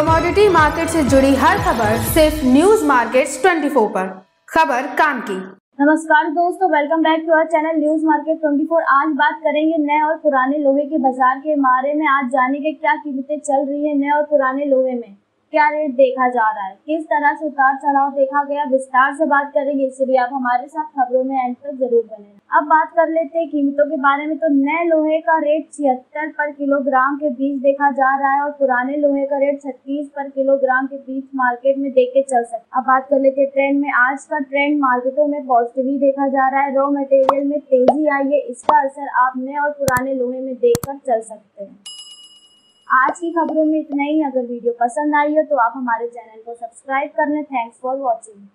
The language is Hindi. कमोडिटी मार्केट से जुड़ी हर खबर सिर्फ न्यूज़ मार्केट 24 पर। खबर काम की। नमस्कार दोस्तों, welcome back to our channel news market 24। आज बात करेंगे नए और पुराने लोहे के बाजार के बारे में। आज जानेंगे क्या कीमतें चल रही है, नए और पुराने लोहे में क्या रेट देखा जा रहा है, किस तरह से उतार चढ़ाव देखा गया, विस्तार से बात करेंगे। इसलिए आप हमारे साथ खबरों में एंड तक जरूर बने। अब बात कर लेते हैं कीमतों के बारे में। तो नए लोहे का रेट 76 पर किलोग्राम के बीच देखा जा रहा है और पुराने लोहे का रेट 36 पर किलोग्राम के बीच मार्केट में देखे चल सकता। अब बात कर लेते हैं ट्रेंड में। आज का ट्रेंड मार्केटों में पॉजिटिव ही देखा जा रहा है। रॉ मटेरियल में तेजी आई है, इसका असर आप नए और पुराने लोहे में देख कर चल सकते हैं। आज की खबरों में इतना ही। अगर वीडियो पसंद आई हो तो आप हमारे चैनल को सब्सक्राइब कर लें। Thanks for watching.